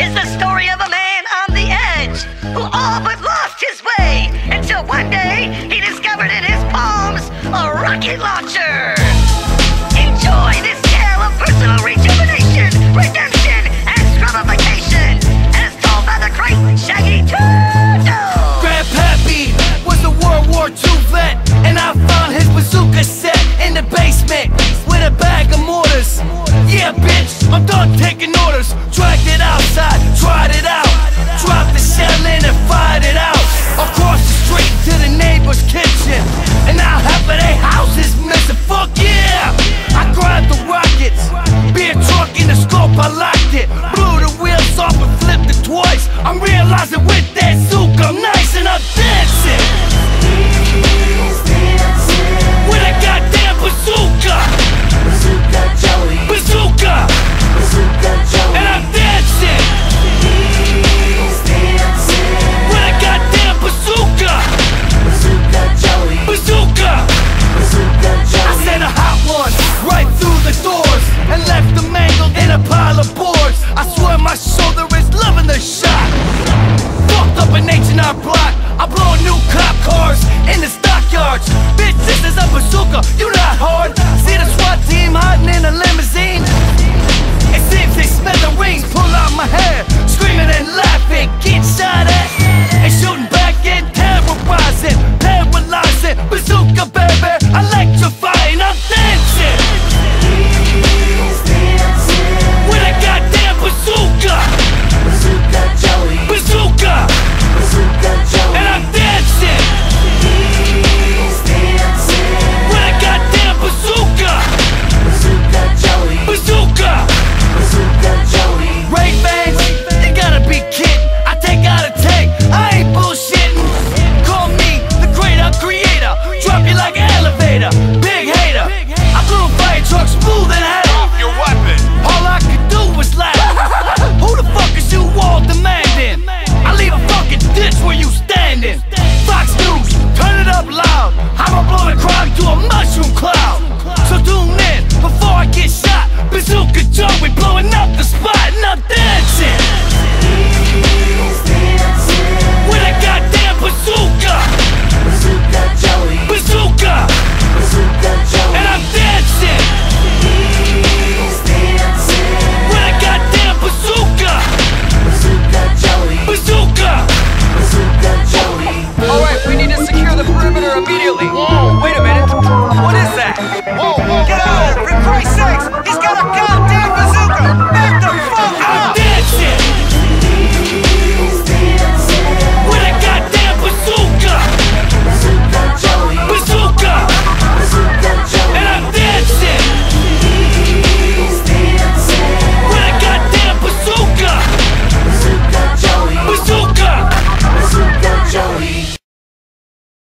is the story of a man on the edge who all